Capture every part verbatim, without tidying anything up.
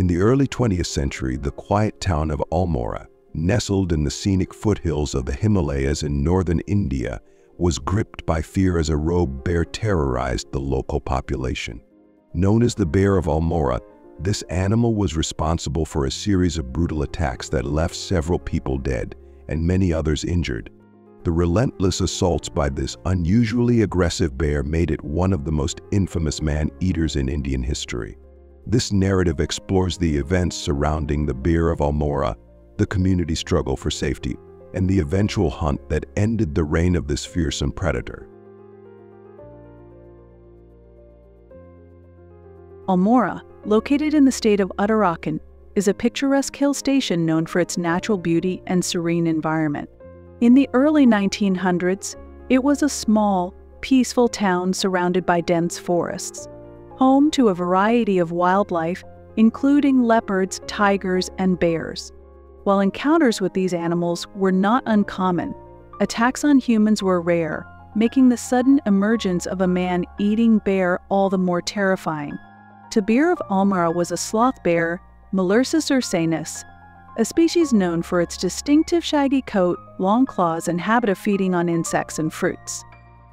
In the early twentieth century, the quiet town of Almora, nestled in the scenic foothills of the Himalayas in northern India, was gripped by fear as a robed bear terrorized the local population. Known as the Bear of Almora, this animal was responsible for a series of brutal attacks that left several people dead and many others injured. The relentless assaults by this unusually aggressive bear made it one of the most infamous man-eaters in Indian history. This narrative explores the events surrounding the Bear of Almora, the community struggle for safety, and the eventual hunt that ended the reign of this fearsome predator. Almora, located in the state of Uttarakhand, is a picturesque hill station known for its natural beauty and serene environment. In the early nineteen hundreds, it was a small, peaceful town surrounded by dense forests, home to a variety of wildlife, including leopards, tigers, and bears. While encounters with these animals were not uncommon, attacks on humans were rare, making the sudden emergence of a man-eating bear all the more terrifying. The Bear of Almora was a sloth bear, Melursus ursinus, a species known for its distinctive shaggy coat, long claws, and habit of feeding on insects and fruits.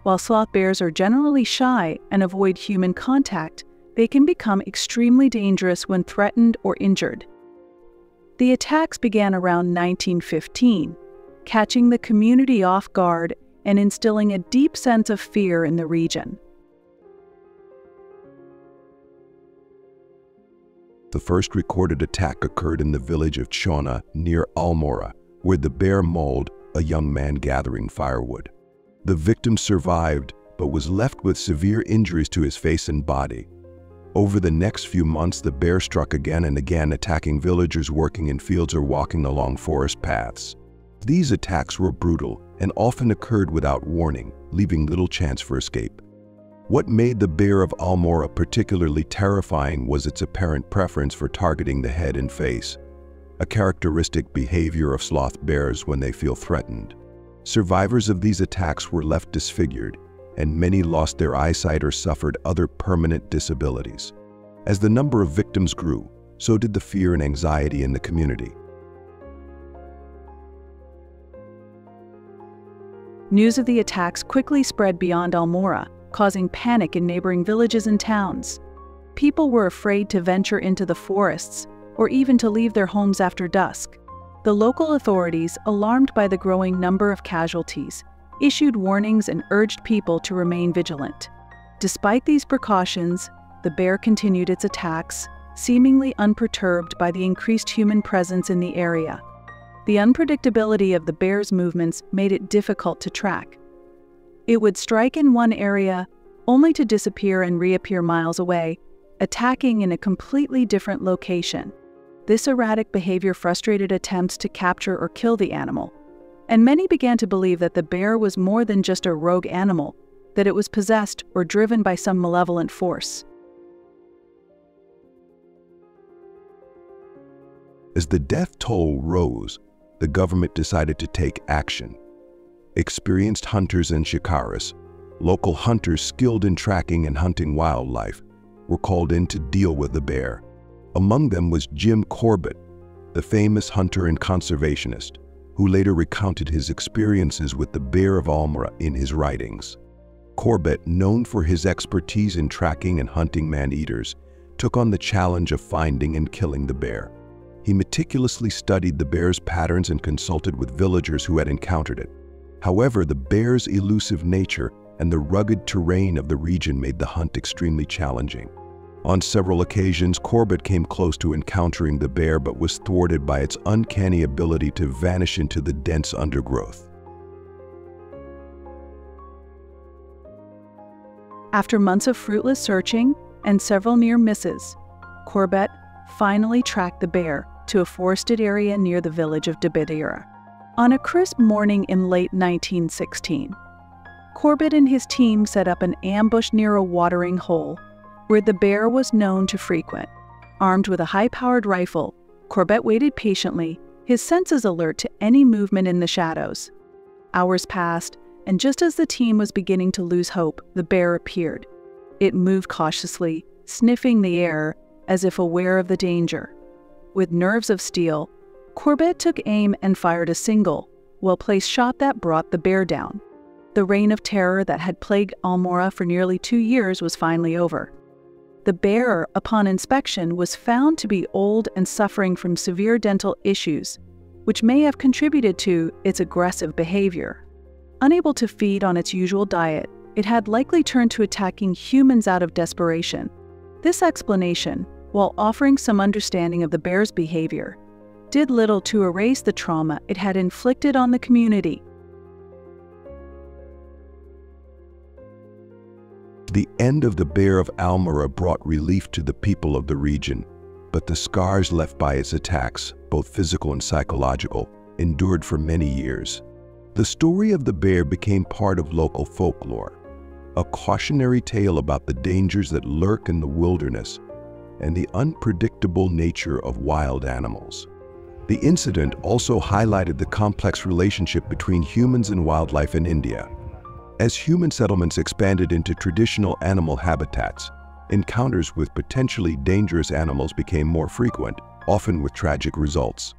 While sloth bears are generally shy and avoid human contact, they can become extremely dangerous when threatened or injured. The attacks began around nineteen fifteen, catching the community off guard and instilling a deep sense of fear in the region. The first recorded attack occurred in the village of Chona near Almora, where the bear mauled a young man gathering firewood. The victim survived, but was left with severe injuries to his face and body. Over the next few months, the bear struck again and again, attacking villagers working in fields or walking along forest paths. These attacks were brutal and often occurred without warning, leaving little chance for escape. What made the Bear of Almora particularly terrifying was its apparent preference for targeting the head and face, a characteristic behavior of sloth bears when they feel threatened. Survivors of these attacks were left disfigured, and many lost their eyesight or suffered other permanent disabilities. As the number of victims grew, so did the fear and anxiety in the community. News of the attacks quickly spread beyond Almora, causing panic in neighboring villages and towns. People were afraid to venture into the forests or even to leave their homes after dusk. The local authorities, alarmed by the growing number of casualties, issued warnings and urged people to remain vigilant. Despite these precautions, the bear continued its attacks, seemingly unperturbed by the increased human presence in the area. The unpredictability of the bear's movements made it difficult to track. It would strike in one area, only to disappear and reappear miles away, attacking in a completely different location. This erratic behavior frustrated attempts to capture or kill the animal, and many began to believe that the bear was more than just a rogue animal, that it was possessed or driven by some malevolent force. As the death toll rose, the government decided to take action. Experienced hunters and shikaris, local hunters skilled in tracking and hunting wildlife, were called in to deal with the bear. Among them was Jim Corbett, the famous hunter and conservationist, who later recounted his experiences with the Bear of Almora in his writings. Corbett, known for his expertise in tracking and hunting man-eaters, took on the challenge of finding and killing the bear. He meticulously studied the bear's patterns and consulted with villagers who had encountered it. However, the bear's elusive nature and the rugged terrain of the region made the hunt extremely challenging. On several occasions, Corbett came close to encountering the bear but was thwarted by its uncanny ability to vanish into the dense undergrowth. After months of fruitless searching and several near misses, Corbett finally tracked the bear to a forested area near the village of Debidera. On a crisp morning in late nineteen sixteen, Corbett and his team set up an ambush near a watering hole where the bear was known to frequent. Armed with a high-powered rifle, Corbett waited patiently, his senses alert to any movement in the shadows. Hours passed, and just as the team was beginning to lose hope, the bear appeared. It moved cautiously, sniffing the air as if aware of the danger. with nerves of steel, Corbett took aim and fired a single, well-placed shot that brought the bear down. The reign of terror that had plagued Almora for nearly two years was finally over. The bear, upon inspection, was found to be old and suffering from severe dental issues, which may have contributed to its aggressive behavior. Unable to feed on its usual diet, it had likely turned to attacking humans out of desperation. This explanation, while offering some understanding of the bear's behavior, did little to erase the trauma it had inflicted on the community. The end of the bear of Almora brought relief to the people of the region, but the scars left by its attacks, both physical and psychological, endured for many years. The story of the bear became part of local folklore, a cautionary tale about the dangers that lurk in the wilderness and the unpredictable nature of wild animals. The incident also highlighted the complex relationship between humans and wildlife in India. As human settlements expanded into traditional animal habitats, encounters with potentially dangerous animals became more frequent, often with tragic results.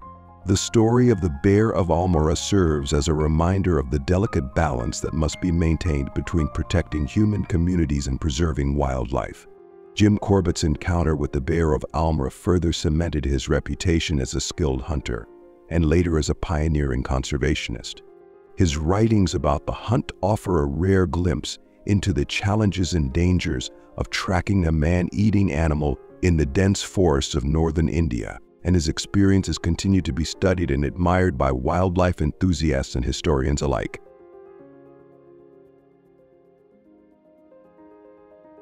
The story of the bear of Almora serves as a reminder of the delicate balance that must be maintained between protecting human communities and preserving wildlife. Jim Corbett's encounter with the bear of Almora further cemented his reputation as a skilled hunter, and later as a pioneering conservationist. His writings about the hunt offer a rare glimpse into the challenges and dangers of tracking a man-eating animal in the dense forests of northern India, and his experiences continue to be studied and admired by wildlife enthusiasts and historians alike.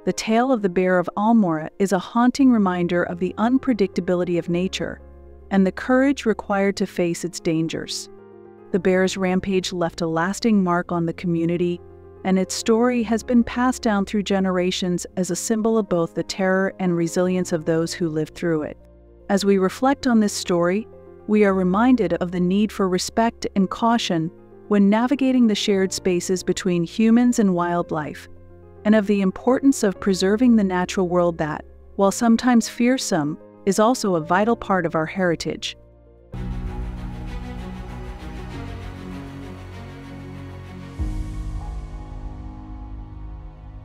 The tale of the bear of Almora is a haunting reminder of the unpredictability of nature and the courage required to face its dangers. The bear's rampage left a lasting mark on the community, and its story has been passed down through generations as a symbol of both the terror and resilience of those who lived through it. As we reflect on this story, we are reminded of the need for respect and caution when navigating the shared spaces between humans and wildlife, and of the importance of preserving the natural world that, while sometimes fearsome, is also a vital part of our heritage.